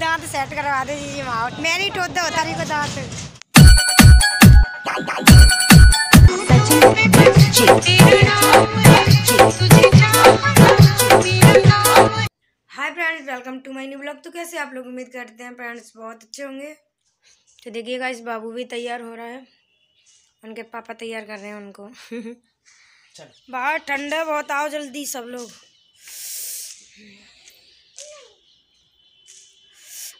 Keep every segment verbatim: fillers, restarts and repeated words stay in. दांत सेट करवा दे जी माउट मैं नहीं ठोकता होता नहीं को दांत। Hi friends, welcome to my new blog. तो कैसे आप लोग, उम्मीद करते हैं फ्रेंड्स बहुत अच्छे होंगे। तो देखिएगा इस बाबू भी तैयार हो रहा है, उनके पापा तैयार कर रहे हैं उनको। बाहर ठंडा बहुत, आओ जल्दी सब लोग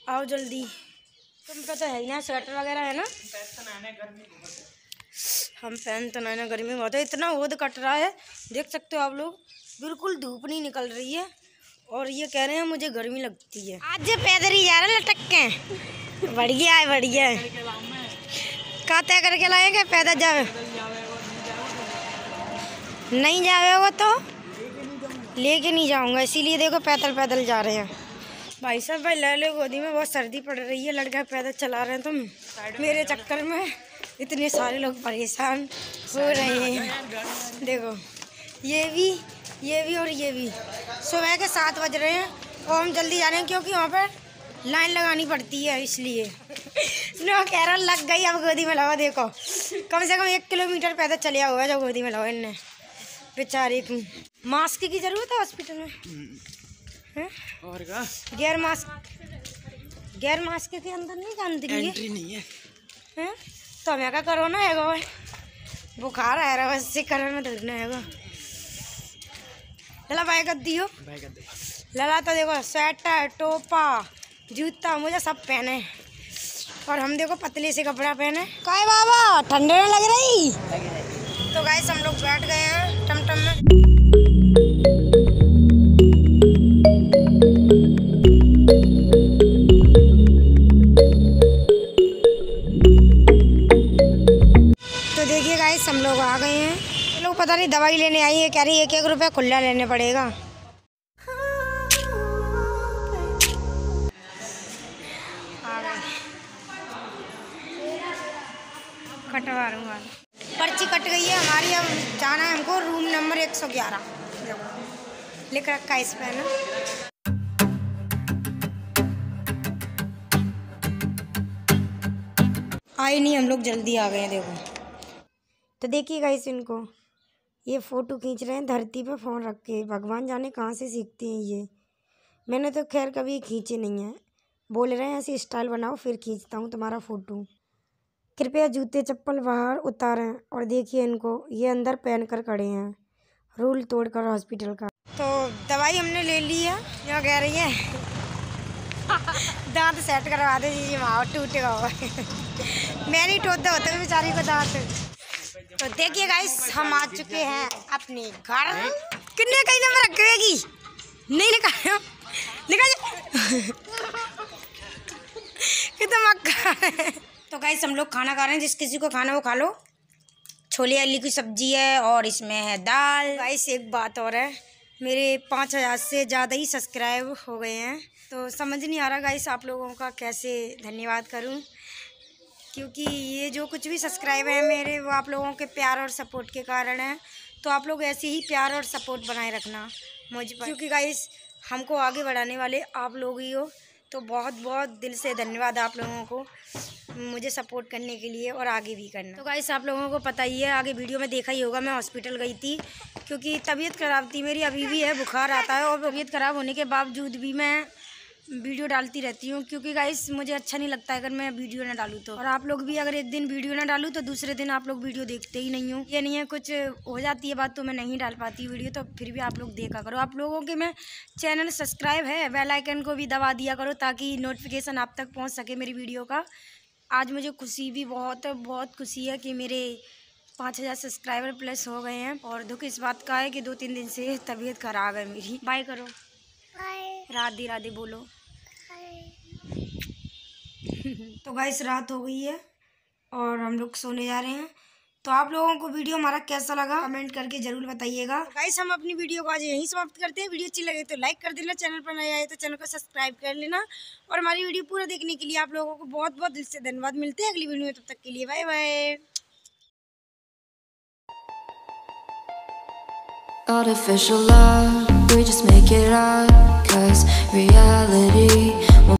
आओ जल्दी। तुम तो है ही ना स्वेटर वगैरह है ना, हम फैन तो ना गर्मी बहुत है। इतना ओद कट रहा है, देख सकते हो आप लोग, बिल्कुल धूप नहीं निकल रही है। और ये कह रहे हैं मुझे गर्मी लगती है। आज पैदल ही जा रहे हैं लटक के, बढ़िया है बढ़िया है। कहाँ तय करके लाएंगे? पैदल जावे नहीं जावे वो तो लेके नहीं जाऊंगा, इसीलिए देखो पैदल पैदल जा रहे हैं भाई साहब। भाई लहले गोदी में, बहुत सर्दी पड़ रही है, लड़का पैदल चला रहे हैं तुम। मेरे चक्कर में इतने सारे लोग परेशान हो रहे हैं। देखो ये भी ये भी और ये भी। सुबह के सात बज रहे हैं और हम जल्दी जा रहे हैं क्योंकि वहाँ पर लाइन लगानी पड़ती है, इसलिए। नो कह रहा लग गई, अब गोदी में लाओ। देखो कम से कम एक किलोमीटर पैदल चलिया हुआ है जो गोदी में लाओ इनने बेचारे को। मास्क की जरूरत है हॉस्पिटल में है? और का गैर मास्क, गैर मास्क के अंदर नहीं जाने देंगे, एंट्री नहीं है हैं? तो हमें क्या कोरोना है, बुखार आ रहा है उससे कोरोना धरना है। लला भाई कर दियो, भाई कर दे लला। तो देखो स्वेटर, टोपा, जूता मुझे सब पहने और हम देखो पतले से कपड़ा पहने। काय बाबा ठंडे लग रही। तो गाइस हम लोग बैठ गए हैं टमटम में। तो देखिए गाइस हम लोग आ गए हैं। ये लोग पता नहीं दवाई लेने आई है, कह रही एक एक रुपया खुला लेने पड़ेगा। कटवा लूँगा, पर्ची कट गई है हमारी। अब जाना है हमको रूम नंबर एक सौ ग्यारह, लिख रखा है इस पे ना। आए नहीं, हम लोग जल्दी आ गए हैं। देखो तो देखिए गाइस, इनको ये फ़ोटो खींच रहे हैं धरती पे फ़ोन रख के। भगवान जाने कहाँ से सीखते हैं ये, मैंने तो खैर कभी खींचे नहीं है। बोल रहे हैं ऐसे स्टाइल बनाओ फिर खींचता हूँ तुम्हारा फ़ोटो। कृपया जूते चप्पल बाहर उतारें। और देखिए इनको, ये अंदर पहन कर खड़े हैं रूल तोड़कर हॉस्पिटल का। तो दवाई हमने ले ली है, यहाँ कह रही है दांत सेट करवा दे जी माँ टूटेगा मैं नहीं ठोकता होता है बेचारी को दांत। तो देखिए गाइस हम आ चुके हैं अपने घर। कितने कई नंबर रखेगी नहीं निकाल निकाल। तो गाइस हम लोग खाना खा रहे हैं, जिस किसी को खाना वो खा लो। छोले आलू की सब्जी है और इसमें है दाल। गाइस एक बात और है, मेरे पाँच हज़ार से ज़्यादा ही सब्सक्राइब हो गए हैं। तो समझ नहीं आ रहा गाइस आप लोगों का कैसे धन्यवाद करूं, क्योंकि ये जो कुछ भी सब्सक्राइब हैं मेरे वो आप लोगों के प्यार और सपोर्ट के कारण हैं। तो आप लोग ऐसे ही प्यार और सपोर्ट बनाए रखना मुझे, क्योंकि गाइस हमको आगे बढ़ाने वाले आप लोग ही हो। तो बहुत बहुत दिल से धन्यवाद आप लोगों को मुझे सपोर्ट करने के लिए और आगे भी करना। तो गाइस आप लोगों को पता ही है, आगे वीडियो में देखा ही होगा, मैं हॉस्पिटल गई थी क्योंकि तबीयत ख़राब थी मेरी। अभी भी है, बुखार आता है और तबीयत ख़राब होने के बावजूद भी मैं वीडियो डालती रहती हूँ, क्योंकि गाइस मुझे अच्छा नहीं लगता है अगर मैं वीडियो ना डालूँ तो। और आप लोग भी अगर एक दिन वीडियो ना डालूँ तो दूसरे दिन आप लोग वीडियो देखते ही नहीं हो। ये नहीं है कुछ हो जाती है बात तो मैं नहीं डाल पाती वीडियो, तो फिर भी आप लोग देखा करो। आप लोगों के मैं चैनल सब्सक्राइब है, बेल आइकन को भी दबा दिया करो ताकि नोटिफिकेशन आप तक पहुँच सके मेरी वीडियो का। आज मुझे खुशी भी बहुत बहुत खुशी है कि मेरे पाँच हज़ार सब्सक्राइबर प्लस हो गए हैं। और दुख इस बात का है कि दो तीन दिन से तबीयत ख़राब है मेरी। बाय करो, राधे राधे बोलो। तो गाइस रात हो गई है और हम लोग सोने जा रहे हैं। तो आप लोगों को वीडियो हमारा कैसा लगा कमेंट करके ज़रूर बताइएगा। तो गाइस हम अपनी वीडियो को आज यहीं समाप्त करते हैं। वीडियो अच्छी लगे तो लाइक कर देना, चैनल पर नए आए तो चैनल को सब्सक्राइब कर लेना। और हमारी वीडियो पूरा देखने के लिए आप लोगों को बहुत बहुत दिल से धन्यवाद। मिलते हैं अगली वीडियो में, तब तक के लिए bye bye. Artificial love, we just make it up, 'cause reality